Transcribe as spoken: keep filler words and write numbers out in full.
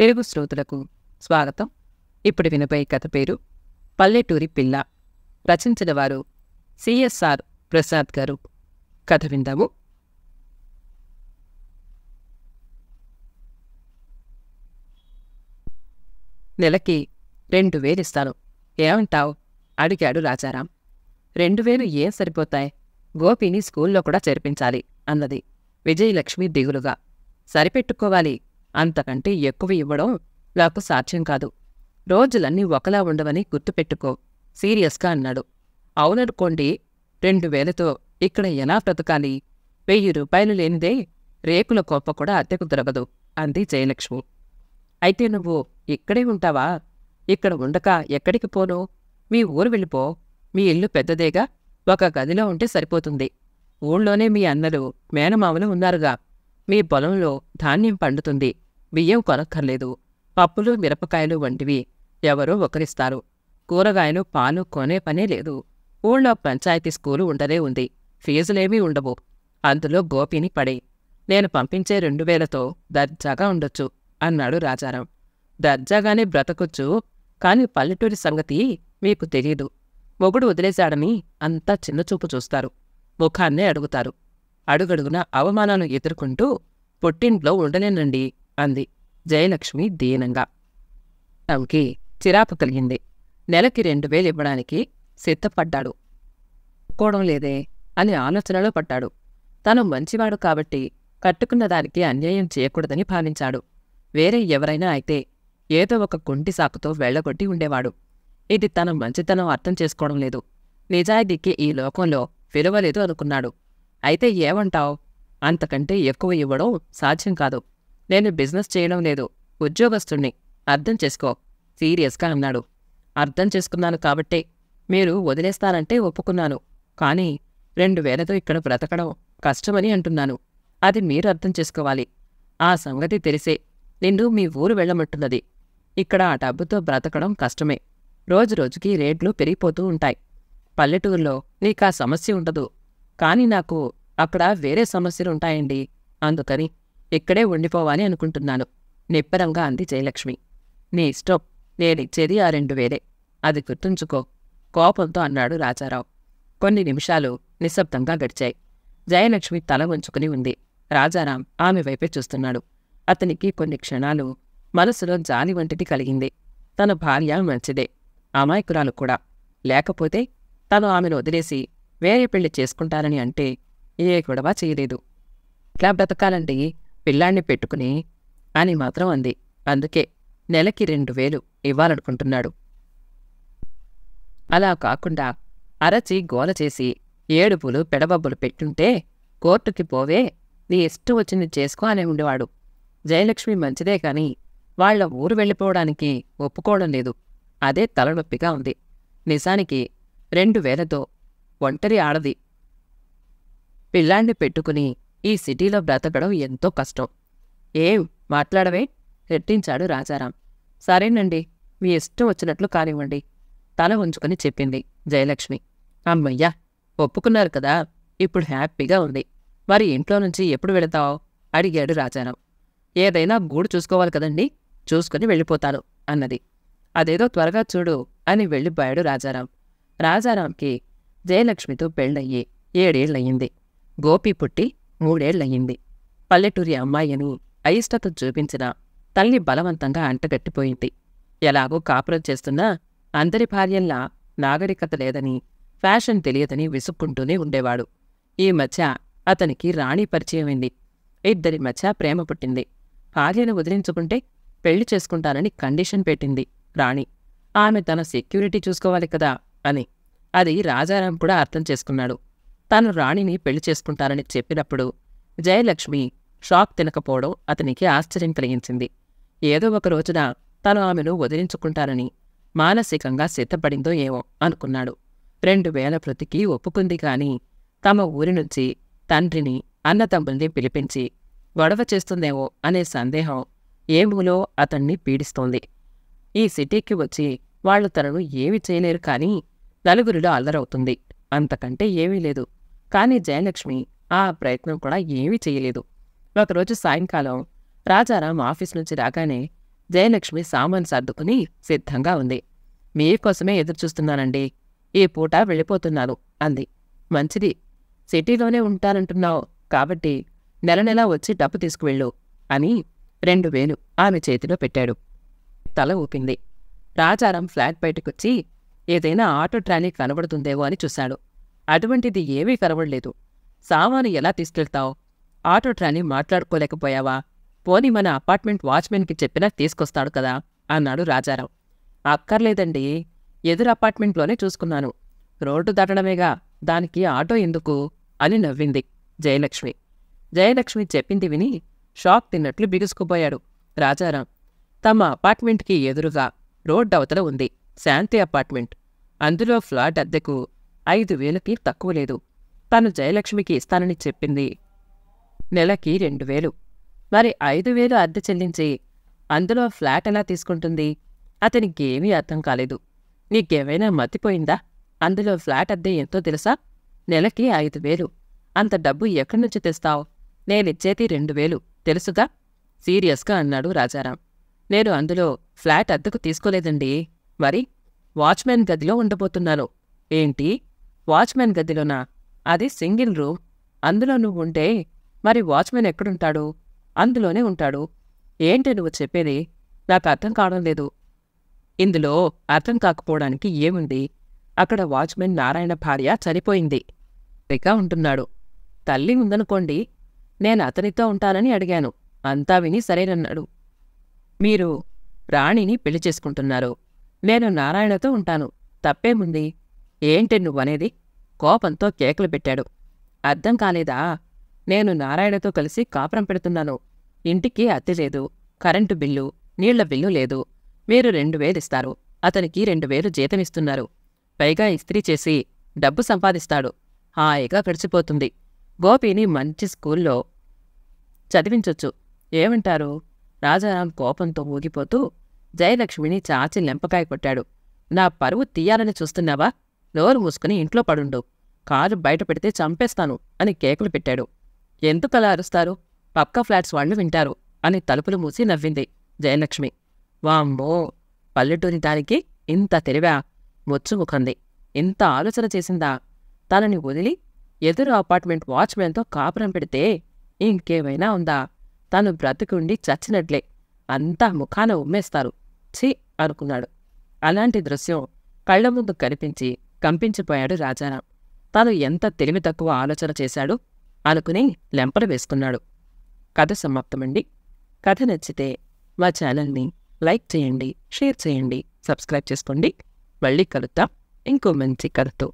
తెలుగు శ్రోతలకు స్వాగతం. ఇప్పుడు వినబోయే కథ పేరు పల్లెటూరి పిల్ల. రచించిన వారు సిఎస్ఆర్ ప్రసాద్ గారు. కథ విందాము. నెలకి రెండు వేలు ఇస్తాను, ఏమంటావు అడిగాడు రాజారాం. రెండు వేలు ఏం సరిపోతాయి, గోపిని స్కూల్లో కూడా చేర్పించాలి అన్నది విజయలక్ష్మి దిగులుగా. సరిపెట్టుకోవాలి, అంతకంటే ఎక్కువ ఇవ్వడం నాకు సాధ్యం కాదు. రోజులన్నీ ఒకలా ఉండవని గుర్తుపెట్టుకో సీరియస్గా అన్నాడు. అవుననుకోండి, రెండు వేలతో ఇక్కడ ఎలా బ్రతకాలి? వెయ్యి రూపాయలు లేనిదే రేకుల కోప కూడా అద్దెకు దొరకదు అంది జయలక్ష్మి. అయితే నువ్వు ఇక్కడే ఉంటావా? ఇక్కడ ఉండక ఎక్కడికి పోను? మీ ఊరు వెళ్ళిపో. మీ ఇల్లు పెద్దదేగా, ఒక గదిలో ఉంటే సరిపోతుంది. ఊళ్ళోనే మీ అన్నలు మేనమామలు ఉన్నారుగా, మీ పొలంలో ధాన్యం పండుతుంది, బియ్యం కొనక్కర్లేదు. పప్పులు మిరపకాయలు వంటివి ఎవరో ఒకరిస్తారు. కూరగాయలు పాలు కొనే పనే లేదు. ఊళ్ళో పంచాయతీ స్కూలు ఉండనే ఉంది, ఫీజులేమీ ఉండవు. అందులో గోపిని పడే. నేను పంపించే రెండు వేలతో దర్జాగా ఉండొచ్చు అన్నాడు రాజారాం. దర్జాగానే బ్రతకొచ్చు, కాని పల్లెటూరి సంగతి మీకు తెలీదు. మొగుడు వదిలేశాడని అంతా చిన్నచూపు చూస్తారు, ముఖాన్నే అడుగుతారు. అడుగడుగున అవమానాలను ఎదుర్కొంటూ పొట్టింట్లో ఉండలేనండి అంది జయలక్ష్మి దీనంగా. తమకి చిరాకు కలిగింది. నెలకి రెండు వేలు ఇవ్వడానికి సిద్ధపడ్డాడు, ఒప్పుకోవడం లేదే అని ఆలోచనలో పడ్డాడు. తను మంచివాడు కాబట్టి కట్టుకున్న దానికి అన్యాయం చేయకూడదని భావించాడు. వేరే ఎవరైనా అయితే ఏదో ఒక కుంటి సాకుతో వెళ్లగొట్టి ఉండేవాడు. ఇది తన మంచితనం అర్థం చేసుకోవడం లేదు. నిజాయితీకి ఈ లోకంలో విలువలేదు అనుకున్నాడు. అయితే ఏమంటావు, అంతకంటే ఎక్కువ ఇవ్వడం సాధ్యం కాదు. నేను బిజినెస్ చేయడం లేదు, ఉద్యోగస్తుణ్ణి, అర్థం చేసుకో సీరియస్గా అన్నాడు. అర్థం చేసుకున్నాను కాబట్టే మీరు వదిలేస్తానంటే ఒప్పుకున్నాను, కానీ రెండు వేలతో ఇక్కడ బ్రతకడం కష్టమని అంటున్నాను. అది మీరు అర్థం చేసుకోవాలి. ఆ సంగతి తెలిసే నిన్ను మీ ఊరు వెళ్ళమంటున్నది. ఇక్కడ ఆ డబ్బుతో బ్రతకడం కష్టమే. రోజురోజుకి రేట్లు పెరిగిపోతూ ఉంటాయి. పల్లెటూరులో నీకా సమస్య ఉండదు, కానీ నాకు అక్కడ వేరే సమస్యలుంటాయండి, అందుకని ఇక్కడే ఉండిపోవాలి అనుకుంటున్నాను నిబ్బరంగా అంది జయలక్ష్మి. నీ ఇష్టం, నేనిచ్చేది ఆ రెండు వేలే, అది గుర్తుంచుకో కోపంతో అన్నాడు రాజారావు. కొన్ని నిమిషాలు నిశ్శబ్దంగా గడిచాయి. జయలక్ష్మి తల వంచుకుని ఉంది. రాజారాం ఆమె వైపే చూస్తున్నాడు. అతనికి కొన్ని క్షణాలు మనసులో జాలి వంటిది కలిగింది. తన భార్య మంచిదే, అమాయకురాలు కూడా. లేకపోతే తను ఆమెను వదిలేసి వేరే పెళ్లి చేసుకుంటానని అంటే ఏ గొడవ చేయలేదు. ఇట్లా బ్రతకాలంటే పిల్లాన్ని పెట్టుకుని అని మాత్రం అంది. అందుకే నెలకి రెండు వేలు ఇవ్వాలనుకుంటున్నాడు. అలా కాకుండా అరచి గోల చేసి ఏడుపులు పెడబబ్బులు పెట్టుంటే కోర్టుకి పోవే, నీ ఇష్టం వచ్చింది చేసుకో అనే ఉండేవాడు. జయలక్ష్మి మంచిదే, కాని వాళ్ల ఊరు వెళ్ళిపోవడానికి ఒప్పుకోవడం లేదు. అదే తలనొప్పిగా ఉంది. నిజానికి రెండు వేలతో ఒంటరి ఆడది పిల్లాన్ని పెట్టుకుని ఈ సిటీలో బ్రతకడం ఎంతో కష్టం. ఏం మాట్లాడవే రెట్టించాడు రాజారాం. సరేనండి, మీ ఇష్టం వచ్చినట్లు కానివ్వండి తల ఉంచుకుని చెప్పింది జయలక్ష్మి. అమ్మయ్యా, ఒప్పుకున్నారు కదా, ఇప్పుడు హ్యాపీగా ఉంది. మరి ఇంట్లో నుంచి ఎప్పుడు వెళతావు అడిగాడు రాజారాం. ఏదైనా గూడు చూసుకోవాలి కదండి, చూసుకుని వెళ్ళిపోతాను అన్నది. అదేదో త్వరగా చూడు అని వెళ్ళిపోయాడు రాజారాం. రాజారాంకి జయలక్ష్మితో పెళ్ళయ్యి ఏడేళ్లయ్యింది. గోపి పుట్టి మూడేళ్లయ్యింది. పల్లెటూరి అమ్మాయిని అయిష్టత చూపించిన తల్లి బలవంతంగా అంటగట్టిపోయింది. ఎలాగో కాపురం చేస్తున్నా అందరి భార్యల్లా నాగరికత లేదని, ఫ్యాషన్ తెలియదని విసుక్కుంటూనే ఉండేవాడు. ఈ మధ్య అతనికి రాణి పరిచయమైంది. ఇద్దరి మధ్య ప్రేమ పుట్టింది. భార్యను వదిలించుకుంటే పెళ్లి చేసుకుంటానని కండిషన్ పెట్టింది రాణి. ఆమె తన సెక్యూరిటీ చూసుకోవాలి కదా అని. అది రాజారాం కూడా అర్థం చేసుకున్నాడు. తాను రాణిని పెళ్లి చేసుకుంటానని చెప్పినప్పుడు జయలక్ష్మి షాక్ తినకపోవడం అతనికి ఆశ్చర్యం కలిగించింది. ఏదో ఒక రోజున తను ఆమెను వదిలించుకుంటానని మానసికంగా సిద్ధపడిందో ఏమో అనుకున్నాడు. రెండు వేల ప్రతికి ఒప్పుకుంది, కాని తమ ఊరి నుంచి తండ్రిని అన్నతమ్ముల్ని పిలిపించి గొడవ చేస్తుందేమో అనే సందేహం ఏమూలో అతన్ని పీడిస్తోంది. ఈ సిటీకి వచ్చి వాళ్లు తనను ఏమి చేయలేరు, కానీ నలుగురిలో అల్లరవుతుంది, అంతకంటే ఏమీ లేదు. కాని జయలక్ష్మి ఆ ప్రయత్నం కూడా ఏమీ చేయలేదు. ఒకరోజు సాయంకాలం రాజారాం ఆఫీస్ నుంచి రాగానే జయలక్ష్మి సామాను సర్దుకుని సిద్ధంగా ఉంది. మీకోసమే ఎదురుచూస్తున్నానండి, ఈ పూట వెళ్ళిపోతున్నాను అంది. మంచిది, సిటీలోనే ఉంటానంటున్నావు కాబట్టి నెల నెలా వచ్చి డబ్బు తీసుకువెళ్ళు అని రెండు వేలు ఆమె చేతిలో పెట్టాడు. తల ఊపింది. రాజారాం ఫ్లాట్ బయటకొచ్చి ఏదైనా ఆటో ట్రాలీ కనబడుతుందేమో అని చూశాడు. అటువంటిది ఏమీ కనబడలేదు. సామాను ఎలా తీసుకెళ్తావు? ఆటో ట్రాలీ మాట్లాడుకోలేకపోయావా? పోనీ మన అపార్ట్మెంట్ వాచ్మెన్కి చెప్పినా తీసుకొస్తాడు కదా అన్నాడు రాజారాం. అక్కర్లేదండి, ఎదురు అపార్ట్మెంట్లోనే చూసుకున్నాను, రోడ్డు దాటడమేగా, దానికి ఆటో ఎందుకు అని నవ్వింది జయలక్ష్మి. జయలక్ష్మి చెప్పింది విని షాక్ తిన్నట్లు బిగుసుకుపోయాడు రాజారాం. తమ అపార్ట్మెంట్కి ఎదురుగా రోడ్డు అవతల ఉంది శాంతి అపార్ట్మెంట్. అందులో ఫ్లాట్ అద్దెకు ఐదు వేలకి తక్కువ లేదు. తను జయలక్ష్మికి ఇస్తానని చెప్పింది నెలకి రెండు వేలు. మరి ఐదు వేలు అద్దె చెల్లించి అందులో ఫ్లాట్ ఎలా తీసుకుంటుంది? అతనికి ఏమీ అర్థం కాలేదు. నీకేమైనా మతిపోయిందా? అందులో ఫ్లాట్ అద్దె ఎంతో తెలుసా? నెలకి ఐదు వేలు. అంత డబ్బు ఎక్కడి నుంచి తెస్తావు? నేనిచ్చేది రెండు వేలు తెలుసుగా, సీరియస్గా అన్నాడు రాజారాం. నేను అందులో ఫ్లాట్ అద్దెకు తీసుకోలేదండి, మరి వాచ్మెన్ గదిలో ఉండబోతున్నాను. ఏంటి, వాచ్మెన్ గదిలోనా? అది సింగిల్ రూమ్, అందులో నువ్వుంటే మరి వాచ్మెన్ ఎక్కడుంటాడు? అందులోనే ఉంటాడు. ఏంటి నువ్వు చెప్పేది? నాకు అర్థం కావడం లేదు. ఇందులో అర్థం కాకపోవడానికి ఏముంది? అక్కడ వాచ్మెన్ నారాయణ భార్య చనిపోయింది, రికా ఉంటున్నాడు. తల్లి ఉందనుకోండి, నేను అతనితో ఉంటానని అడిగాను, అంతా విని సరేనన్నాడు. మీరు రాణిని పెళ్లి చేసుకుంటున్నారు, నేను నారాయణతో ఉంటాను, తప్పేముంది? ఏంటి నువ్వనేది? కోపంతో కేకలు పెట్టాడు. అర్థం కాలేదా? నేను నారాయణతో కలిసి కాపురం పెడుతున్నాను, ఇంటికి అద్దె లేదు, కరెంటు బిల్లు, నీళ్ల బిల్లు లేదు. మీరు రెండు వేలిస్తారు, అతనికి రెండు వేలు జీతమిస్తున్నారు, పైగా ఇస్త్రీ చేసి డబ్బు సంపాదిస్తాడు, హాయిగా గడిచిపోతుంది. గోపిని మంచి స్కూల్లో చదివించొచ్చు, ఏమంటారు? రాజారాం కోపంతో ఊగిపోతూ జయలక్ష్మిని చాచి లెంపకాయ కొట్టాడు. నా పరువు తీయాలని చూస్తున్నావా? నోరు మూసుకుని ఇంట్లో పడుండు, కారు బయట పెడితే చంపేస్తాను అని కేకులు పెట్టాడు. ఎందుకలా అరుస్తారు? పక్క ఫ్లాట్స్ వాళ్ళు వింటారు అని తలుపులు మూసి నవ్వింది జయలక్ష్మి. వామ్మో, పల్లెటూరి దానికి ఇంత తెలివా? ముచ్చుముఖంది. ఇంత ఆలోచన చేసిందా? తనని వదిలి ఎదురు అపార్ట్మెంట్ వాచ్మెన్తో కాపురం పెడితే ఇంకేమైనా ఉందా? తను బ్రతుకుండి చచ్చినట్లే, అంతా ముఖాన ఉమ్మేస్తారు, ఛీ అనుకున్నాడు. అలాంటి దృశ్యం కళ్ల ముందు కనిపించి కంపించిపోయాడు రాజారాం. తాను ఎంత తెలివి తక్కువ ఆలోచన చేశాడు అనుకుని లెంపలు వేసుకున్నాడు. కథ సమాప్తమండి. కథ నచ్చితే మా ఛానల్ని లైక్ చేయండి, షేర్ చేయండి, సబ్స్క్రైబ్ చేసుకోండి. మళ్ళీ కలుద్దాం ఇంకో మంచి కథతో.